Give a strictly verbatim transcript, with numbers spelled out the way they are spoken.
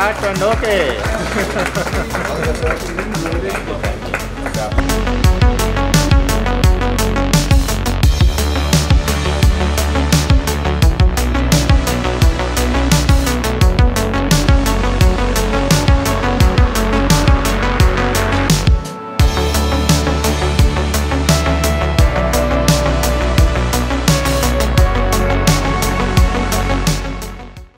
Start and okay.